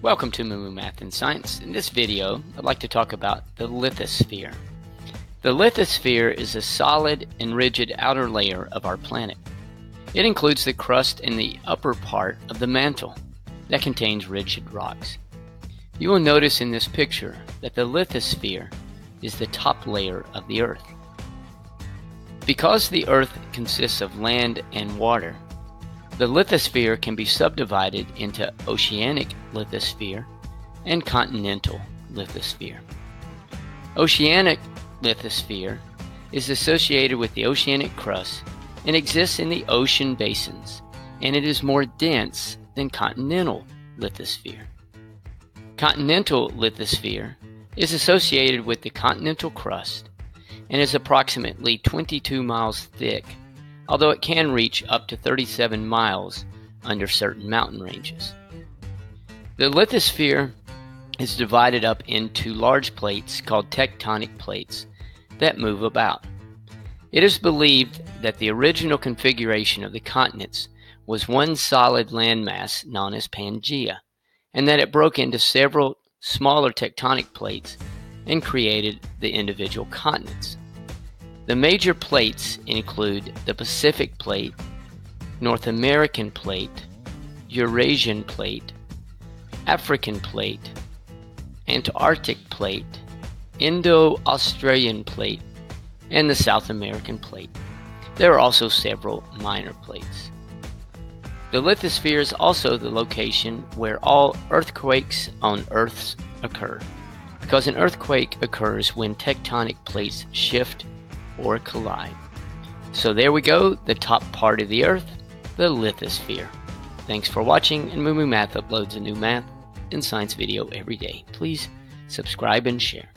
Welcome to MooMooMath and Science. In this video, I'd like to talk about the lithosphere. The lithosphere is a solid and rigid outer layer of our planet. It includes the crust and the upper part of the mantle that contains rigid rocks. You will notice in this picture that the lithosphere is the top layer of the Earth. Because the Earth consists of land and water, the lithosphere can be subdivided into oceanic lithosphere and continental lithosphere. Oceanic lithosphere is associated with the oceanic crust and exists in the ocean basins, and it is more dense than continental lithosphere. Continental lithosphere is associated with the continental crust and is approximately 22 miles thick, although it can reach up to 37 miles under certain mountain ranges. The lithosphere is divided up into large plates called tectonic plates that move about. It is believed that the original configuration of the continents was one solid landmass known as Pangea, and that it broke into several smaller tectonic plates and created the individual continents. The major plates include the Pacific Plate, North American Plate, Eurasian Plate, African Plate, Antarctic Plate, Indo-Australian Plate, and the South American Plate. There are also several minor plates. The lithosphere is also the location where all earthquakes on Earth occur, because an earthquake occurs when tectonic plates shift or collide. So there we go, the top part of the Earth, the lithosphere. Thanks for watching, and MooMooMath uploads a new math and science video every day. Please subscribe and share.